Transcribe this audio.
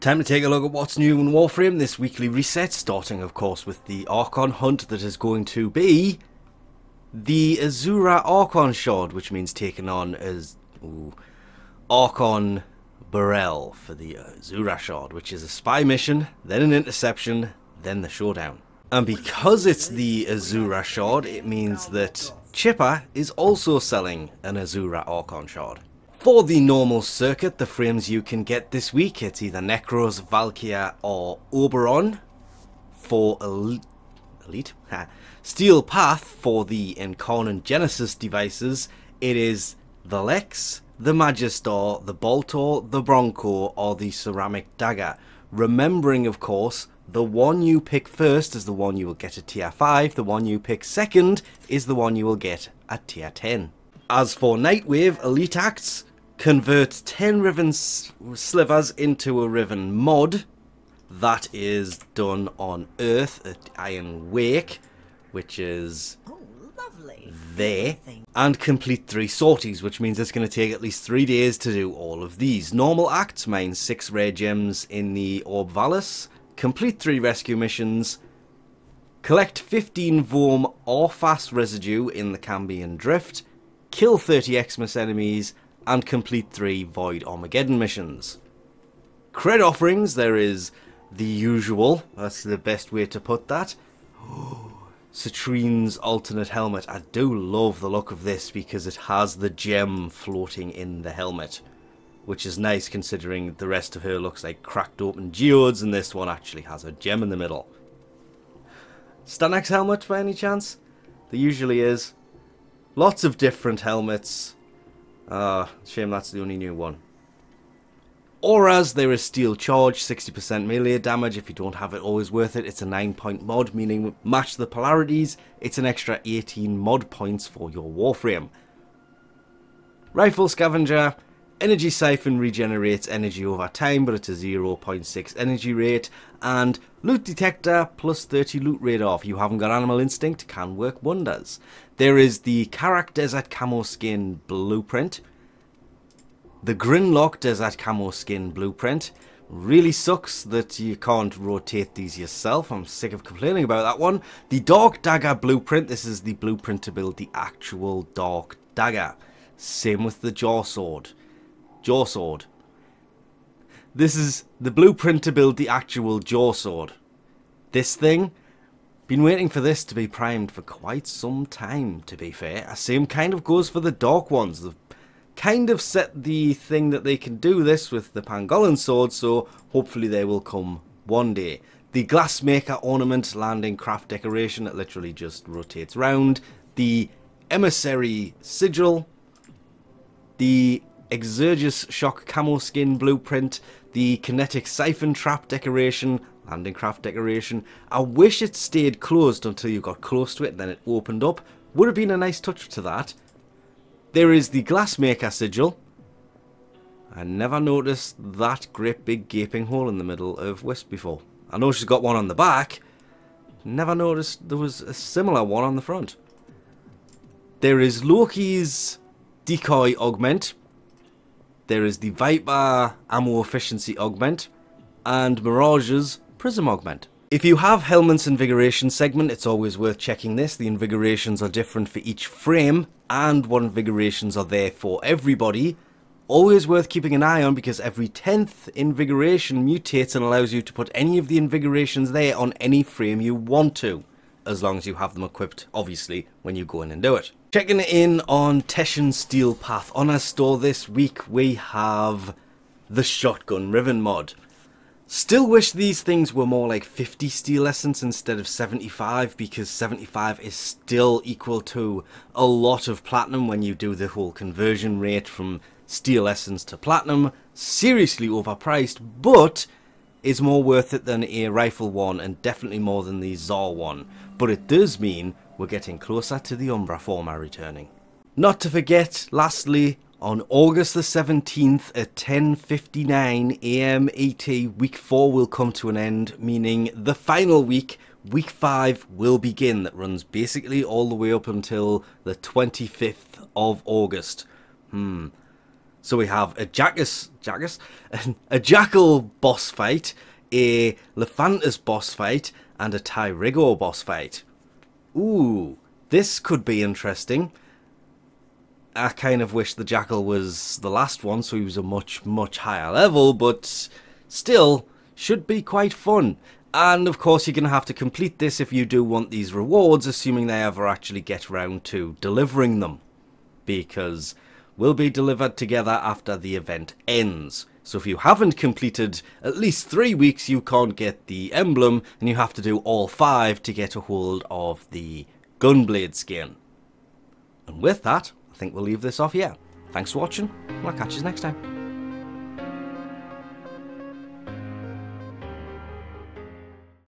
Time to take a look at what's new in Warframe this weekly reset, starting of course with the Archon Hunt that is going to be the Azura Archon Shard, which means taken on as Archon Burrell for the Azura Shard, which is a spy mission, then an interception, then the showdown. And because it's the Azura Shard, it means that Chipper is also selling an Azura Archon Shard. For the normal circuit, the frames you can get this week, it's either Necros, Valkyr or Oberon for Elite. Steel Path for the Incarnon Genesis devices, it is the Lex, the Magistar, the Boltor, the Bronco or the Ceramic Dagger. Remembering of course, the one you pick first is the one you will get at tier 5, the one you pick second is the one you will get at tier 10. As for Nightwave, Elite Acts convert 10 Riven Slivers into a Riven mod. That is done on Earth at Iron Wake, which is lovely. There. And complete 3 sorties, which means it's going to take at least 3 days to do all of these. Normal Acts, mine 6 rare gems in the Orb Vallis, complete 3 rescue missions, collect 15 Vome or Fast residue in the Cambion Drift, kill 30 Xmas enemies, and complete 3 Void Armageddon missions. Cred offerings, there is the usual, that's the best way to put that. Citrine's alternate helmet, I do love the look of this because it has the gem floating in the helmet, which is nice considering the rest of her looks like cracked open geodes and this one actually has a gem in the middle. Stanax helmet by any chance? There usually is. Lots of different helmets. Shame that's the only new one. Auras, there is Steel Charge, 60% melee damage. If you don't have it, always worth it. It's a 9-point mod, meaning match the polarities. It's an extra 18 mod points for your Warframe. Rifle Scavenger, Energy Siphon regenerates energy over time, but it's a 0.6 energy rate. And Loot Detector, plus 30 loot radar. If you haven't got Animal Instinct, can work wonders. There is the Karak Desert Camo Skin Blueprint, the Grinlock Desert Camo Skin Blueprint. Really sucks that you can't rotate these yourself, I'm sick of complaining about that one. The Dark Dagger Blueprint, this is the blueprint to build the actual Dark Dagger. Same with the Jaw Sword. This is the blueprint to build the actual Jaw Sword. This thing? Been waiting for this to be primed for quite some time, to be fair. Same kind of goes for the dark ones. They've kind of set the thing that they can do this with the Pangolin Sword, so hopefully they will come one day. The Glassmaker Ornament Landing Craft Decoration, it literally just rotates round. The Emissary Sigil. The Exergus Shock Camo Skin Blueprint. The Kinetic Siphon Trap Decoration. Landing Craft Decoration. I wish it stayed closed until you got close to it and then it opened up. Would have been a nice touch to that. There is the Glassmaker Sigil. I never noticed that great big gaping hole in the middle of Wisp before. I know she's got one on the back. Never noticed there was a similar one on the front. There is Loki's Decoy Augment. There is the Viper Ammo Efficiency Augment. And Mirage's Prism Augment. If you have Helmet's Invigoration segment, it's always worth checking this. The Invigorations are different for each frame, and what Invigorations are there for everybody. Always worth keeping an eye on because every 10th Invigoration mutates and allows you to put any of the Invigorations there on any frame you want to, as long as you have them equipped, obviously, when you go in and do it. Checking in on Teshin's Steel Path Honor Store this week, we have the Shotgun Riven mod. Still wish these things were more like 50 Steel Essence instead of 75, because 75 is still equal to a lot of Platinum when you do the whole conversion rate from Steel Essence to Platinum. Seriously overpriced, but is more worth it than a Rifle one and definitely more than the Zar one. But it does mean we're getting closer to the Umbra Forma returning. Not to forget, lastly, on August the 17th at 10:59 AM ET, week 4 will come to an end, meaning the final week, week 5, will begin. That runs basically all the way up until the 25th of August. So we have a Jackal boss fight, a Lephantus boss fight, and a Tyrigo boss fight. Ooh, this could be interesting. I kind of wish the Jackal was the last one, so he was a much, much higher level, but still, should be quite fun. And of course, you're going to have to complete this if you do want these rewards, assuming they ever actually get round to delivering them, because will be delivered together after the event ends. So if you haven't completed at least 3 weeks, you can't get the emblem, and you have to do all 5 to get a hold of the Gunblade skin. And with that, I think we'll leave this off here. Thanks for watching, and I'll catch you next time.